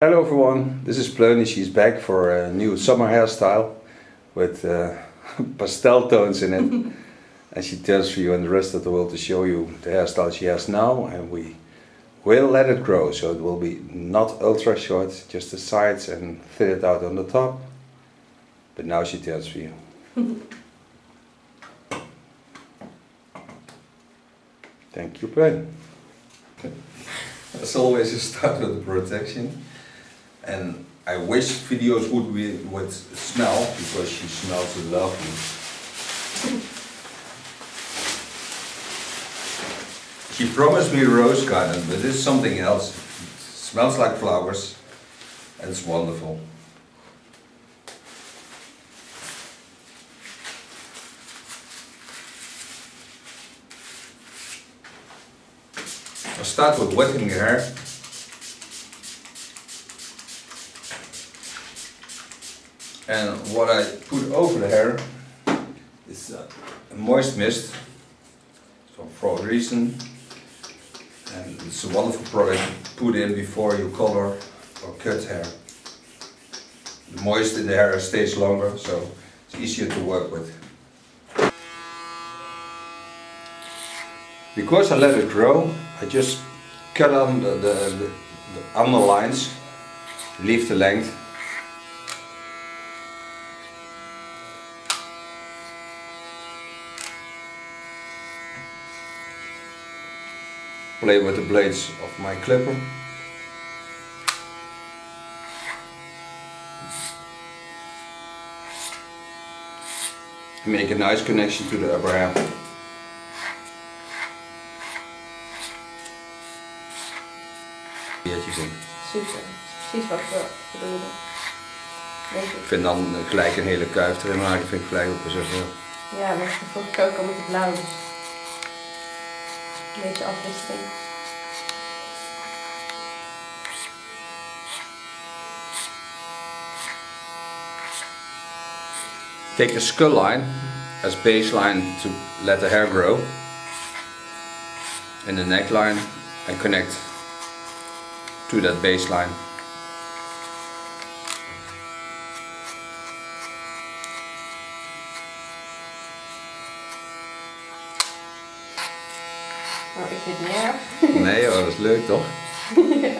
Hello everyone, this is Pleun. She's back for a new summer hairstyle with pastel tones in it. And she turns for you and the rest of the world to show you the hairstyle she has now, and we will let it grow. So it will be not ultra short, just the sides and thin it out on the top. But now she turns for you. Thank you, Pleun. As always, you start with the protection. And I wish videos would be with smell, because she smells lovely. She promised me a rose garden, but it's something else. It smells like flowers, and it's wonderful. I'll start with wetting your hair. And what I put over the hair is a moist mist, so for a reason, and it's a wonderful product to put in before you color or cut hair. The moist in the hair stays longer, so it's easier to work with. Because I let it grow, I just cut on the underlines, leave the length. Play with the blades of my clipper. Make a nice connection to the upper half. Super, precies wat ik bedoelde. Ik vind dan gelijk een hele kuif erin maken, vind ik gelijk ook wel zo. Ja, maar ik vond het ook al met het blauw. Een beetje afwisseling. Take the skull line as baseline to let the hair grow, and the neckline, and connect to that baseline. Oh, ik vind het niet erg. Nee hoor, dat is leuk toch? Ja.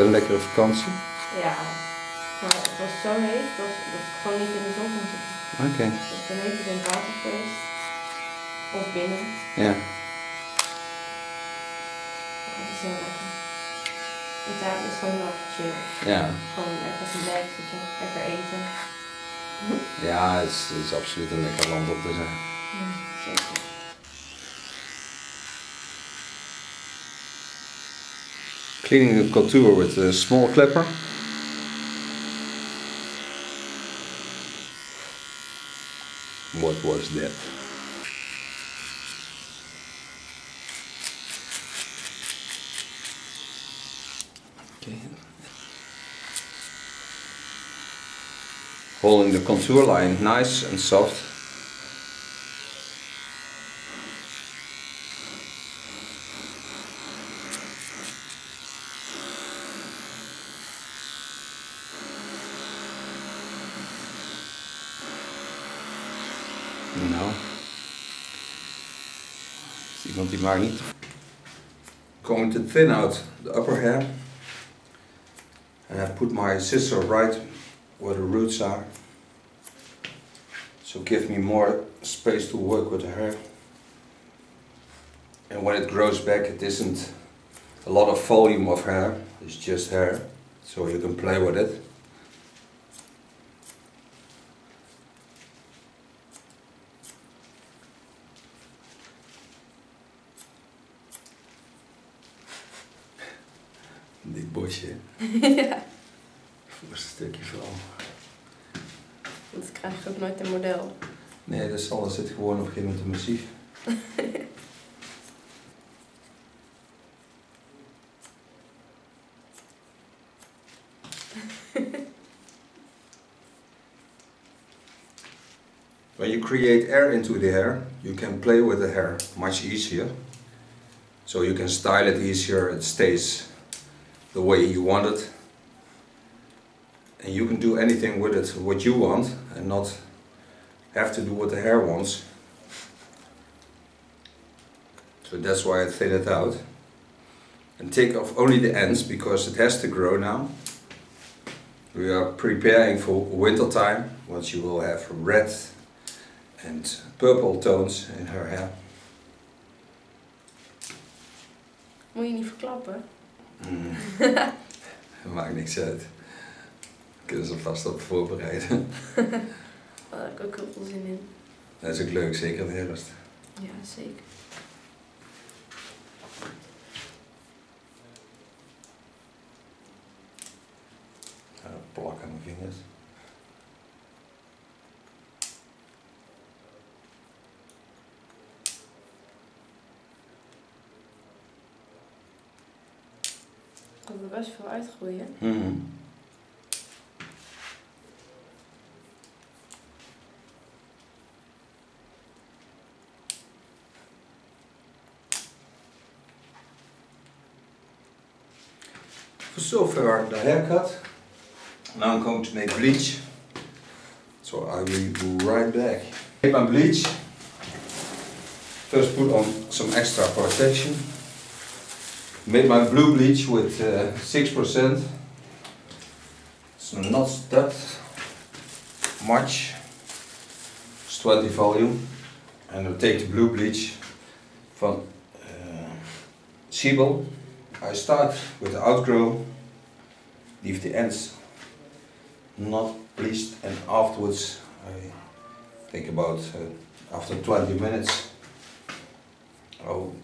Wel een lekkere vakantie? Ja, maar het was zo heet dat ik gewoon niet in de zon kon zitten. Oké. Dus dan heet het in het water geweest. Of binnen. Ja. Het is heel lekker. Italië is gewoon lekker chill. Ja. Gewoon lekker relaxed, lekker eten. Ja, het is absoluut een lekker land op te zijn. Ja, zeker. Cleaning the contour with a small clipper. What was that? Okay. Holding the contour line nice and soft. Nou, is iemand die maakt niet. Going to thin out the upper hair, and I put my scissor right where the roots are, so give me more space to work with the hair. And when it grows back, it isn't a lot of volume of hair, it's just hair, so you can play with it. Dit bosje. Ja. Voor een stukje vooral. Dat krijg je ook nooit een model. Nee, dat is alles. Zit gewoon op een gegeven moment massief. When you create air into the hair, you can play with the hair much easier. So you can style it easier, it stays the way you want it. And you can do anything with it, what you want, and not have to do what the hair wants. So that's why I thin it out. And take off only the ends, because it has to grow now. We are preparing for winter time, once you will have red and purple tones in her hair. Moet je niet verklappen? Dat maakt niks uit. We kunnen ze vast op voorbereiden. Daar heb ik ook heel veel zin in. Dat is ook leuk, zeker in de herfst. Ja, zeker. Plak aan mijn vingers. Ik kan er best veel uitgroeien. So far the haircut. Now I'm going to make bleach. So I will be right back. Take my bleach. First put on some extra protection. Made my blue bleach with 6%. It's not that much. It's 20 volume. And I'll take the blue bleach from Siebel. I start with the outgrow. Leave the ends not bleached, and afterwards I think about after 20 minutes I'll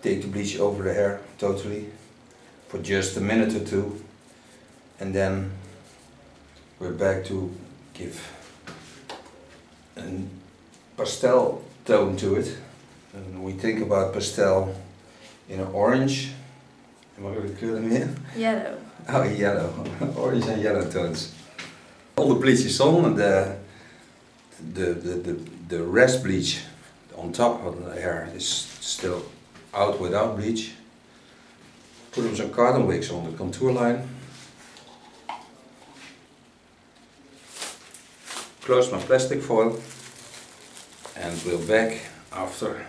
take the bleach over the hair totally for just a minute or two, and then we're back to give a pastel tone to it. And we think about pastel in an orange. Mag ik de kleuren meer? Yellow. Oh, yellow. Orange and yellow tones. All the bleach is on, and the rest bleach on top of the hair is still out without bleach. Put them some cotton wicks on the contour line. Close my plastic foil, and we're back after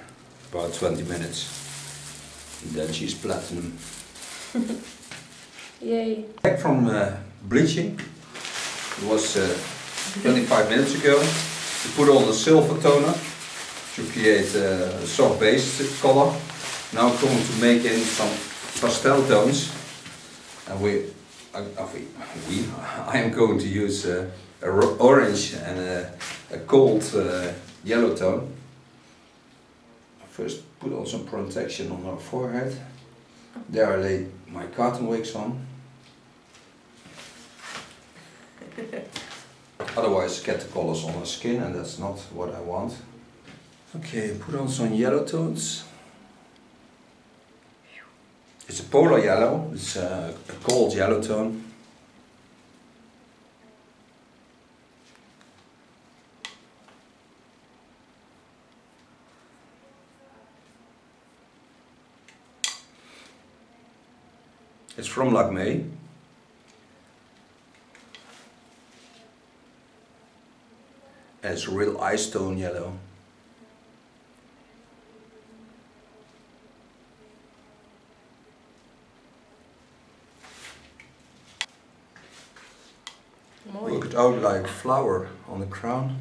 about 20 minutes. And then she's platinum. Yay! Back from bleaching. It was 25 minutes ago. We put on the silver toner to create a soft base color. Now I'm going to make in some pastel tones, and I am going to use an orange and a cold yellow tone. First, put on some protection on her forehead. There I lay my cotton wicks on. Otherwise get the colors on her skin, and that's not what I want. Okay, put on some yellow tones. It's a polar yellow, it's a cold yellow tone. It's from Lakme. And it's real ice tone yellow. Mooi. Work it out like flower on the crown.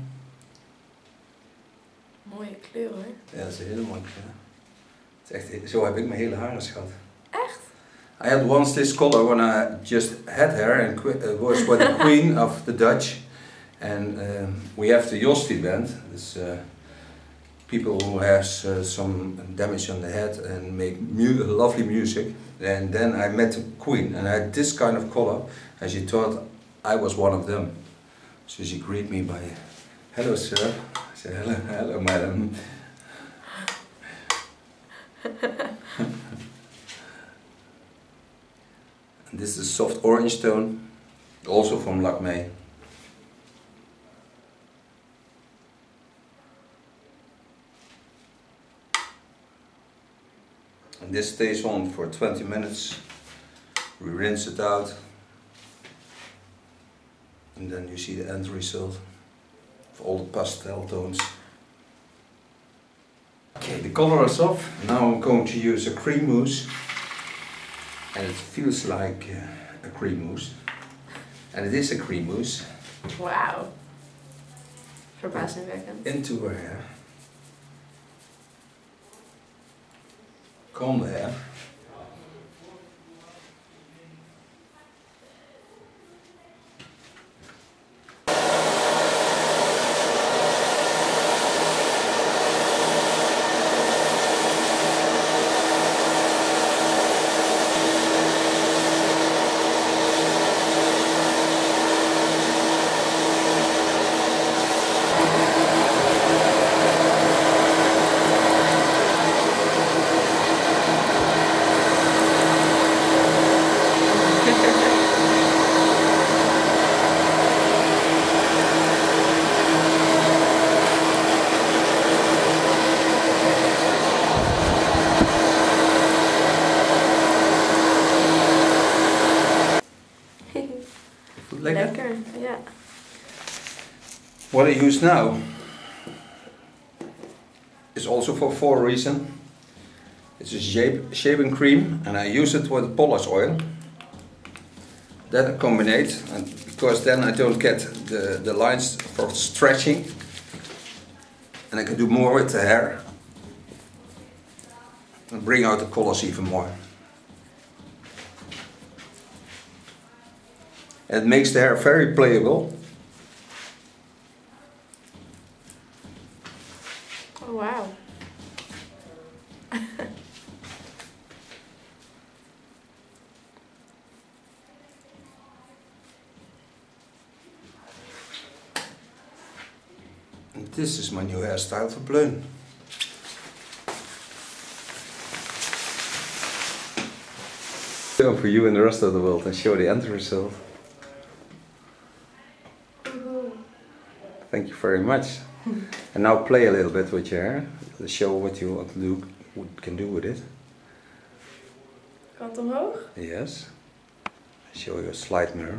Mooie kleur, hè? Ja, dat is een hele mooie kleur. Zo heb ik mijn hele haren gehad. Echt? I had once this collar when I just had hair and was quite the queen of the Dutch. And we have the Jostie band. It's people who have some damage on the head and make lovely music. And then I met the queen and I had this kind of collar, and she thought I was one of them. So she greeted me by, "Hello, sir." I said, "Hello, hello, madam." And this is soft orange tone, also from Lakme. And this stays on for 20 minutes. We rinse it out, and then you see the end result of all the pastel tones. Okay, the color is off. Now I'm going to use a cream mousse, and it feels like a cream mousse, and it is a cream mousse. Wow! Verbazingwekkend. Into her hair. Comb the hair. Lekker, yeah. What I use now is also for a reason. It's a shaving cream, and I use it with Polish oil. That I combine, and because then I don't get the lines for stretching, and I can do more with the hair and bring out the colors even more. It makes the hair very playable. Oh wow! And this is my new hairstyle for Pleun. So for you and the rest of the world, and show the end result. Thank you very much. And now play a little bit with your hair. Let's show what you can do with it. Kant omhoog? Yes. I'll show you a slide mirror.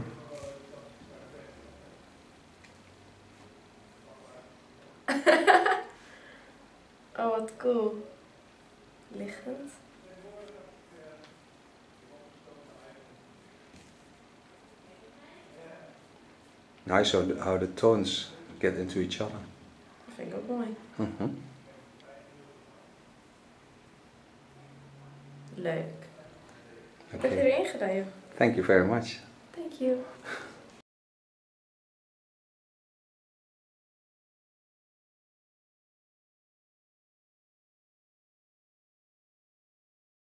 Oh, wat cool. Liggend. Nice how the tones get into each other. I think I'm mooi. Leuk. Okay. Heb je erin gereden? Thank you very much. Thank you.